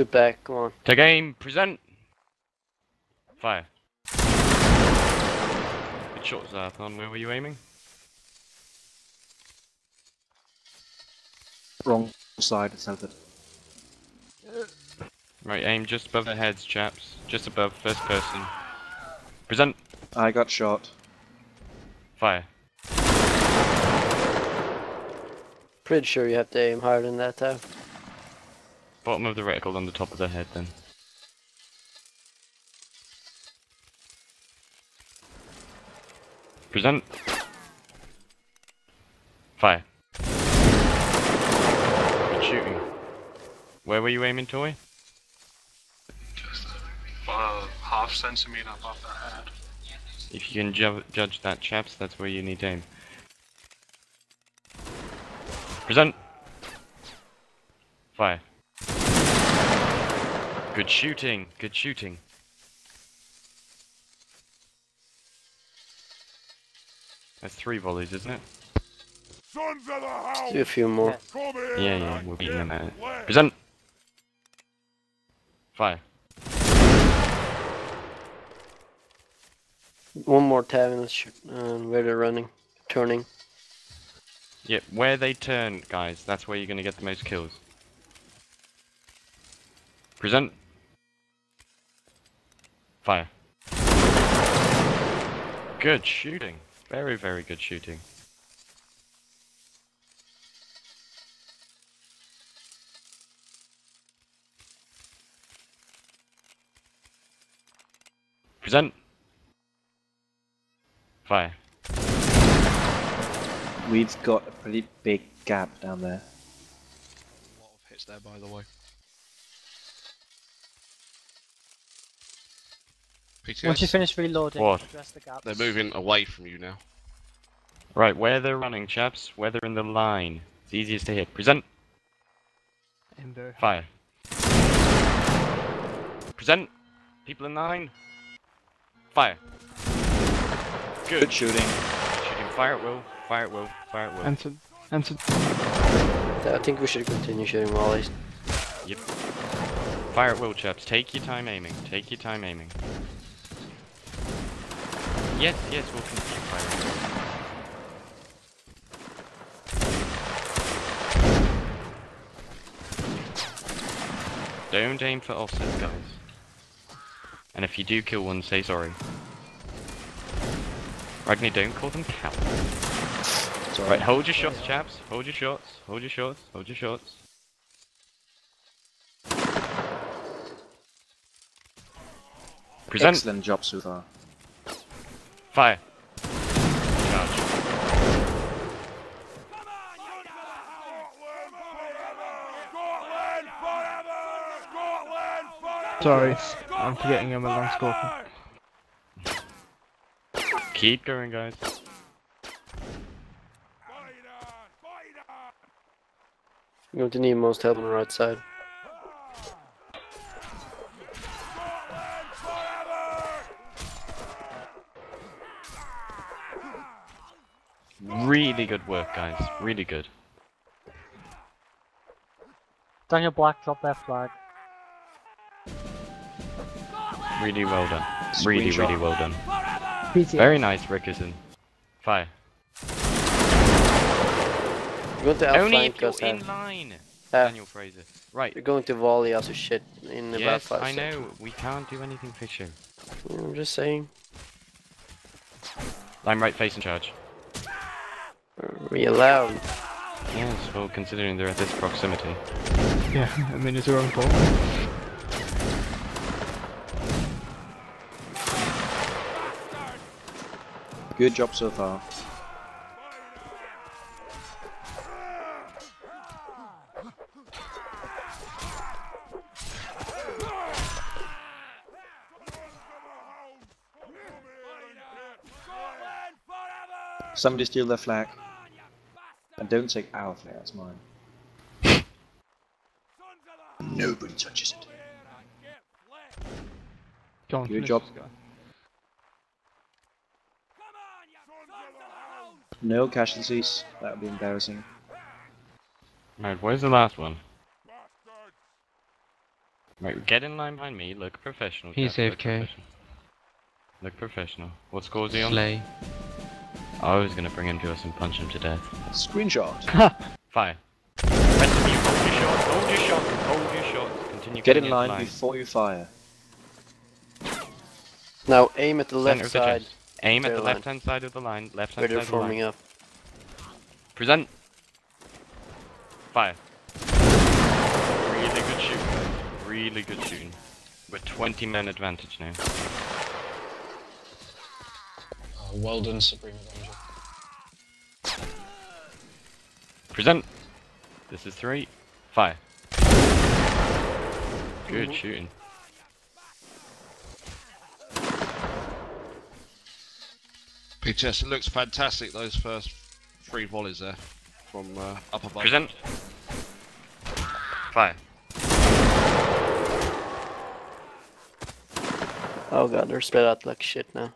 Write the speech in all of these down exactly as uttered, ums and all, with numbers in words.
Two back, go on. To game, present. Fire. Good shot, Zarthon. Where were you aiming? Wrong side, it's centered. Right, aim just above the heads, chaps. Just above, first person. Present. I got shot. Fire. Pretty sure you have to aim higher than that time. Bottom of the reticle on the top of the head, then. Present. Fire. Good shooting. Where were you aiming, Toy? Just about a half centimeter above the head. If you can ju judge that, chaps, that's where you need to aim. Present. Fire. Good shooting, good shooting. That's three volleys, isn't it? Sons of the house. Do a few more. Yeah, yeah, yeah we'll beat them at it. Present! Fire. One more time and let's shoot uh, where they're running, turning. Yep, yeah, where they turn, guys, that's where you're gonna get the most kills. Present. Fire. Good shooting. Very, very good shooting. Present. Fire. We've got a pretty big gap down there. A lot of hits there, by the way. P T S. Once you finish reloading, what? Address the gaps. They're moving away from you now. Right, where they're running, chaps, where they're in the line. It's easiest to hit. Present. Ember. Fire. Present. People in line. Fire. Good, good shooting. Shooting. Fire at will. Fire at will. Fire at will. Entered. Entered. I think we should continue shooting volleys. Yep. Fire at will, chaps. Take your time aiming. Take your time aiming. Yes, yes, we'll continue firing. Don't aim for offset, guys. And if you do kill one, say sorry. Ragni, don't call them cowards. Right, right, hold your shots, oh, yeah. chaps. Hold your shots. Hold your shots. Hold your shots. Present. Excellent job, Suvar. Fire. Charge. Sorry, I'm forgetting him a long score. Keep going, guys. You're going to need most help on the right side. Really good work, guys. Really good. Daniel Black dropped their flag. Really well done. Really, really well done. P T S. Very nice, Rickerson. Fire. You're going to only if you're in line, uh, Daniel Fraser. Right. You're going to volley us a shit in yes, about five I seconds. Know. We can't do anything for sure. I'm just saying. Line right, face and charge. Are we allowed? Yes, well, considering they're at this proximity. Yeah, I mean, it's our own fault. Good job so far. Somebody steal their flag. And don't take our flag, that's mine. Nobody touches it. Go on, good job. Go. No casualties, that would be embarrassing. Alright, where's the last one? Right, get in line behind me, look professional. He's Jeff, A F K. Look professional. Look professional. What score is he on? Slay. I was gonna bring him to us and punch him to death. Screenshot! Fire. Rest of you, hold your shot, hold your shot, hold your shot. Continue. Get in line, line before you fire. Now aim at the left Center side. The aim at the left hand side of the line, left hand We're side of the line. Forming up. Present. Fire. Really good shooting. Really good shooting. We're twenty men advantage now. Oh, well done, Supreme Avenger. Present. This is three. Fire. Good shooting. P T S, it looks fantastic, those first three volleys there from uh, upper above. Present. Fire. Oh god, they're spread out like shit now.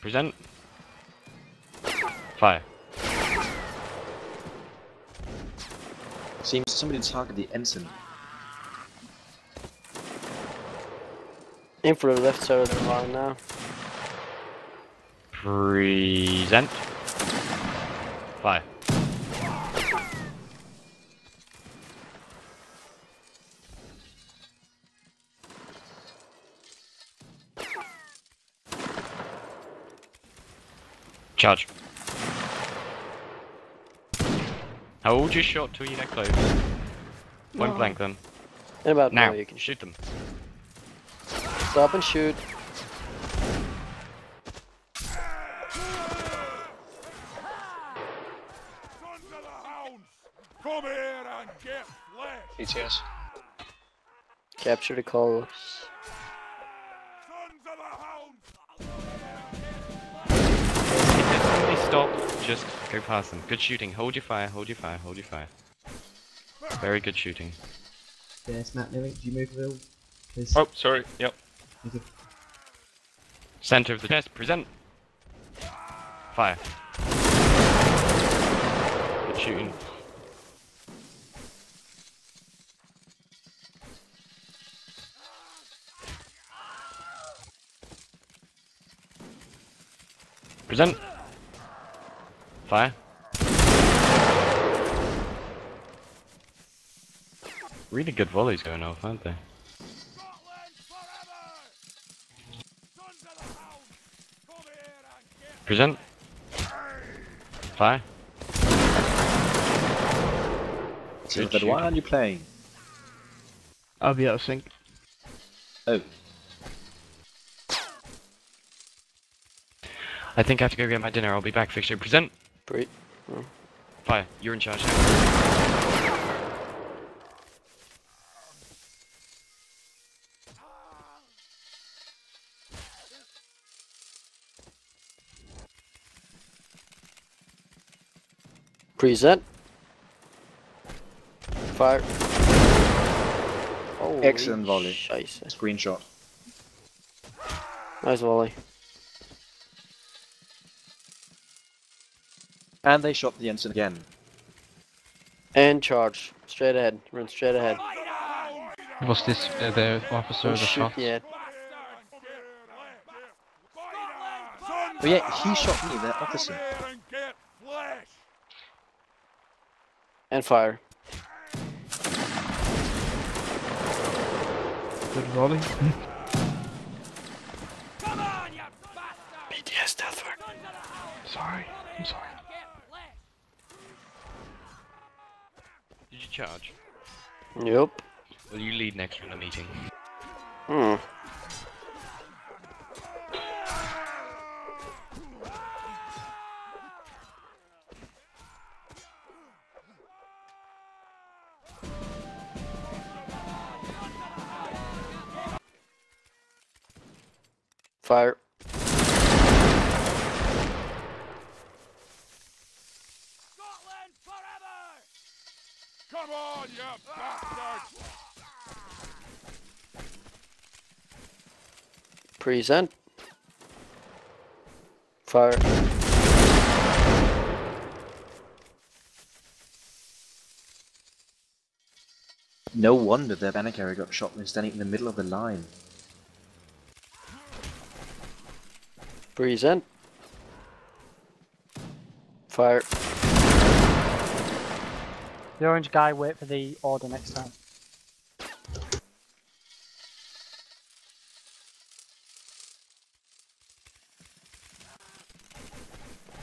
Present. Fire. Seems somebody targeted the ensign. Aim for the left side of the line now. Present. Fire. Charge. Hold your shot till you get close. Point blank them. In about now, you can shoot them. Stop and shoot. P T S. Capture the colors. Stop, just go past them. Good shooting. Hold your fire, hold your fire, hold your fire. Very good shooting. Yes, Matt, do you move a little? Please. Oh, sorry, yep. Center of the chest, present. Fire. Good shooting. Present. Fire. Really good volleys going off, aren't they? Present. Fire. So but why aren't you playing? I'll be out of sync. Oh. I think I have to go get my dinner. I'll be back. Fixture. Present. Great. Oh. Fire, you're in charge now. Present. Fire. Oh, excellent volley. Scheiße. Screenshot. Nice volley. And they shot the ensign again. And charge. Straight ahead. Run straight ahead. What's this? Uh, the officer of the shot? Yeah. Oh yeah, he shot me, the officer. And fire. Good volley. P T S death work. Sorry, I'm sorry. Charge. Yep. Will you lead next in the meeting? Hmm. Fire. Present. Fire. No wonder their banner carrier got shot when standing in the middle of the line. Breeze in. Fire. The orange guy, wait for the order next time.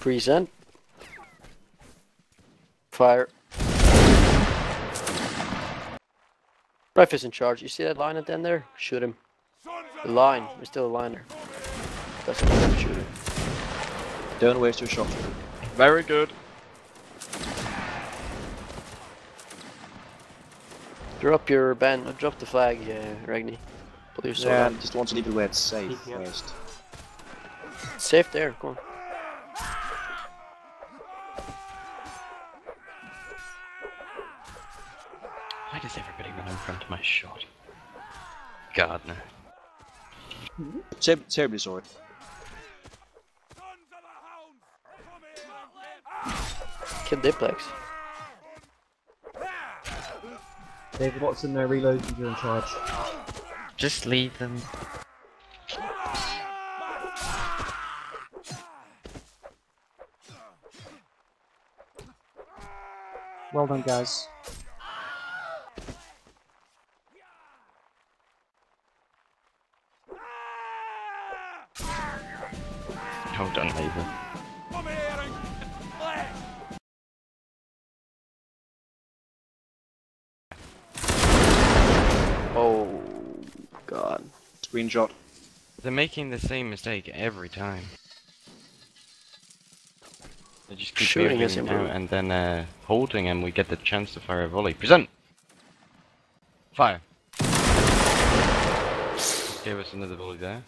Breeze in. Fire. Ref is in charge. You see that line at the end there? Shoot him. The line. There's still a line there. That's what I'm shooting. Don't waste your shot. Very good. Drop your band. Drop the flag, yeah, Ragni. Pull your sword. Yeah, just want to leave it where it's safe first. Safe there, come on. Why does everybody run in front of my shot? Gardner. Terribly Ter sorry. Kill Diplex. David Watson, no reload, you're in charge. Just leave them. Well done, guys. Hold on, Mazer. Oh god. Screenshot. They're making the same mistake every time. They just keep shooting us now and then uh, holding, and we get the chance to fire a volley. Present! Fire! Gave us another volley there.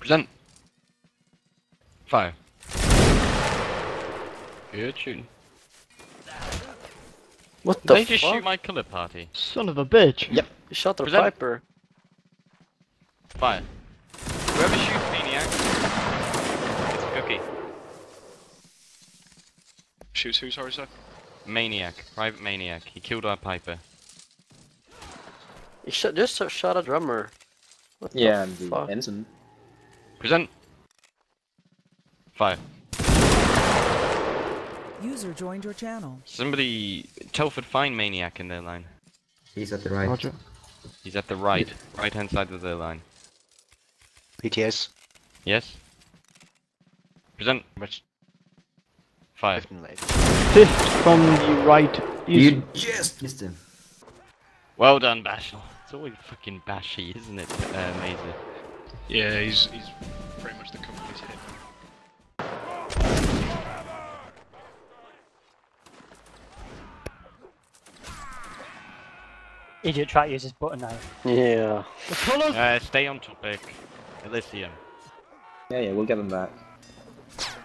Present! Fire. Good shooting. What the fuck? They just shoot my colour party. Son of a bitch. Yep. They shot the Viper. Fire. Whoever shoots Maniac, it's a cookie. Shoots who, sorry sir? Maniac. Private Maniac. He killed our Piper. He shot, just shot a drummer. What yeah, the and fuck? Ensign. Present. Fire. User joined your channel. Somebody, Telford, find Maniac in their line. He's at the right. Roger. He's at the right, yeah. Right hand side of their line. P T S. Yes. Present. Fire. Fifth from the right. User. You just missed him. Well done, Bashel. It's always fucking Bashy, isn't it, uh, Mazer? Yeah, he's he's pretty much the company's head. Idiot try to use his butter knife. Yeah. The colours! Uh, stay on topic. Elysium. Yeah, yeah, we'll get them back.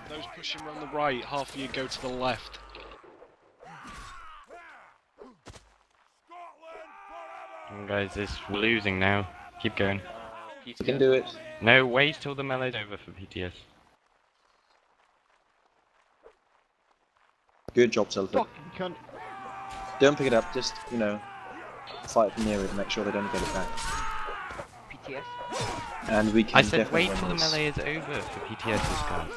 Those pushing around the right, half of you go to the left. Oh, guys, this, we're losing now. Keep going. You can do it. No, wait till the melee's over for P T S. Good job, Celta. Don't pick it up, just, you know. Fight from near it and make sure they don't get it back. P T S. And we can. I said wait till the melee is over for P T S this time.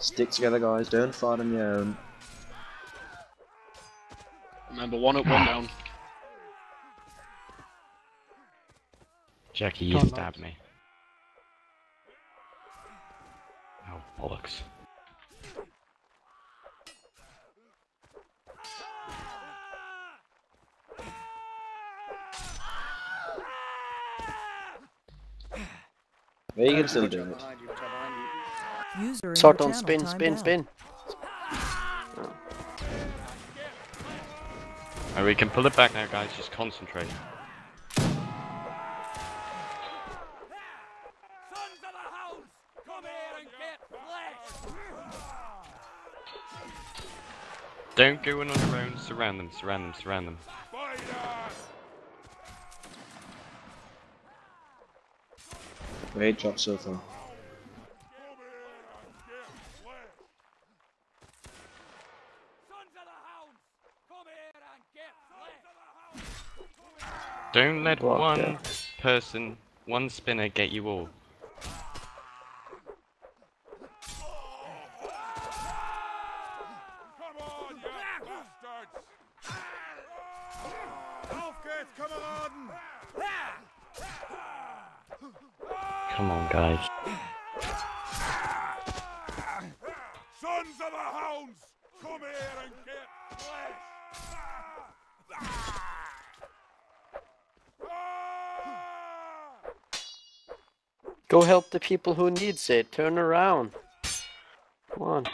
Stick together, guys. Don't fight on your own. Remember, one up, one down. Jackie, you stabbed me. Oh bollocks. They can still do it. Sort on spin, spin, spin. Oh. And we can pull it back now, guys. Just concentrate. Don't go in on your own. Surround them. Surround them. Surround them. Great job so far. Don't let Block, one yeah. person, one spinner get you all. Come on, guys. Sons of the hounds, come here and get flesh. Go help the people who needs it. Turn around. Come on.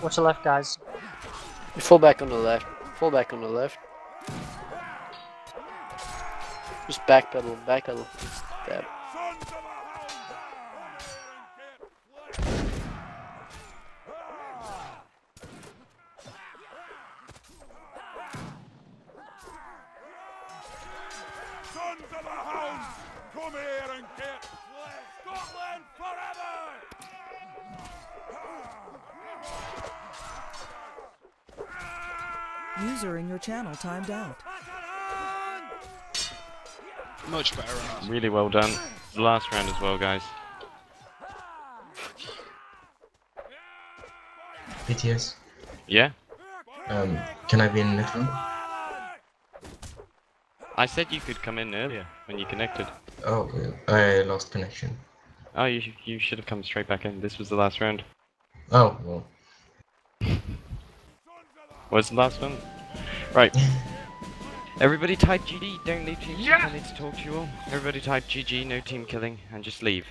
Watch the left, guys. Fall back on the left. Fall back on the left. Just backpedal, backpedal. Stab. User in your channel timed out. Much better. Really well done. The last round as well, guys. B T S. Yeah. Um, can I be in the next one? I said you could come in earlier when you connected. Oh, I lost connection. Oh, you sh you should have come straight back in. This was the last round. Oh well. Where's the last one? Right. Everybody type G G, don't leave team. Yeah! I need to talk to you all. Everybody type G G, no team killing, and just leave.